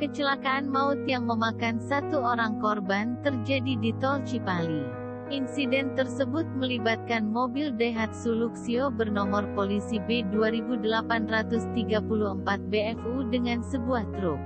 Kecelakaan maut yang memakan satu orang korban terjadi di Tol Cipali. Insiden tersebut melibatkan mobil Daihatsu Luxio bernomor polisi B2834BFU dengan sebuah truk.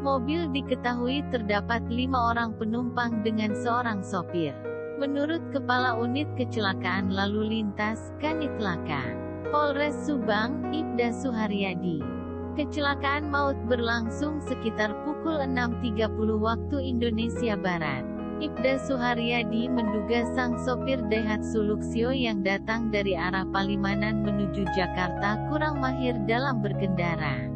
Mobil diketahui terdapat 5 orang penumpang dengan seorang sopir. Menurut Kepala Unit Kecelakaan Lalu Lintas, Kanitlaka, Polres Subang, Ipda Suharyadi, kecelakaan maut berlangsung sekitar pukul 6.30 waktu Indonesia Barat. Ipda Suharyadi menduga sang sopir Daihatsu Luxio yang datang dari arah Palimanan menuju Jakarta kurang mahir dalam berkendara.